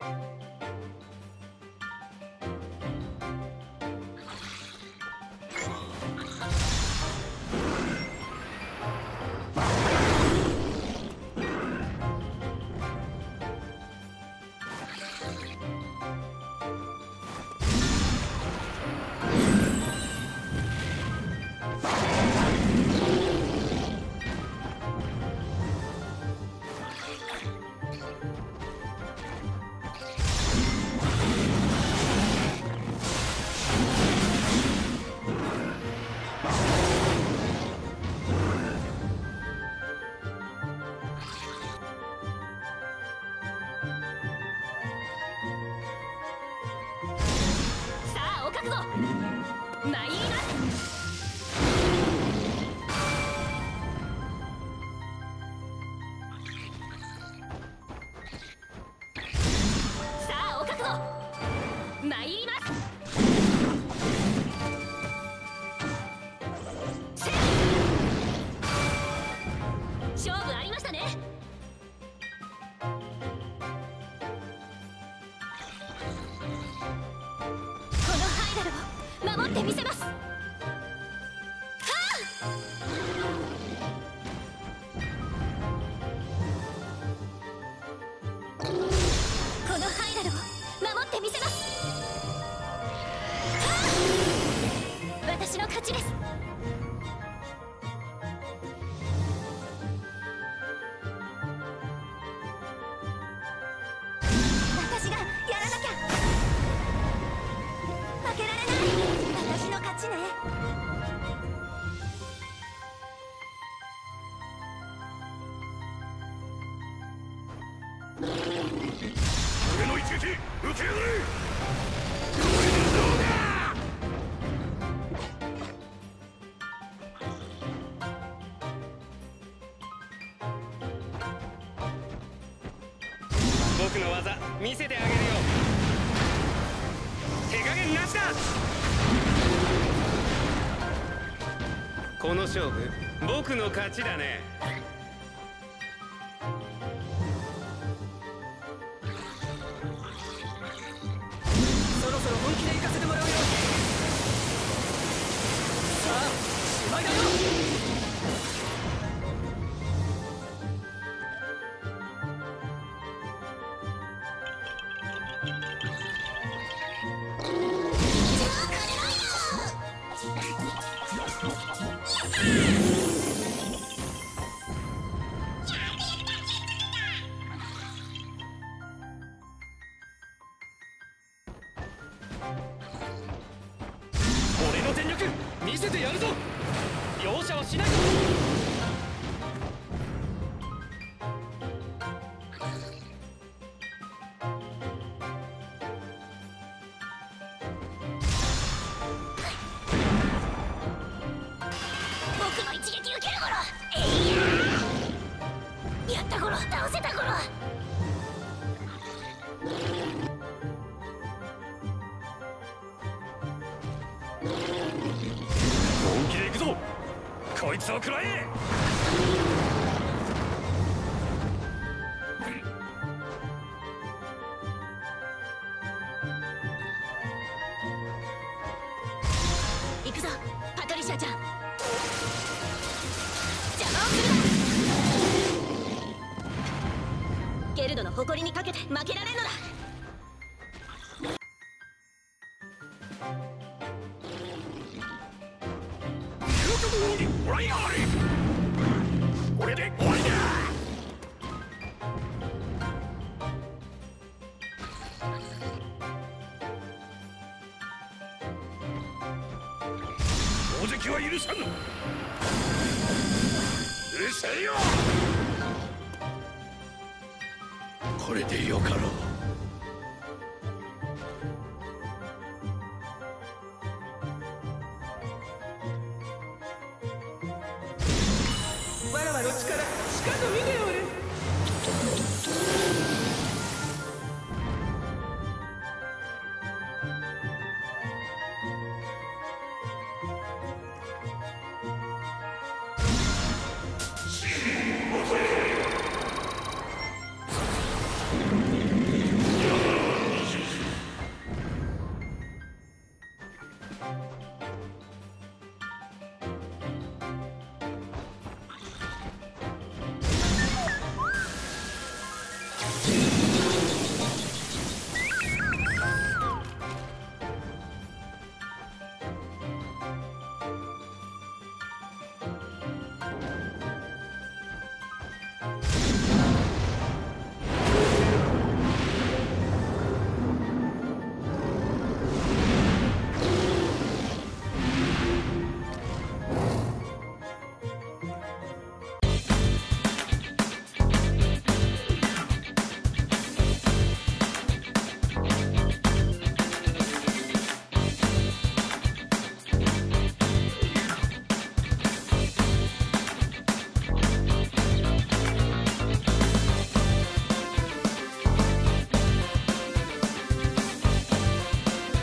僕の技見せてあげるよ。手加減なしだ。この勝負僕の勝ちだね。そろそろ本気で行かせてもらうよ。さあ、しまいだよ。誇りにかけて負けられんのだ。これでよかろう。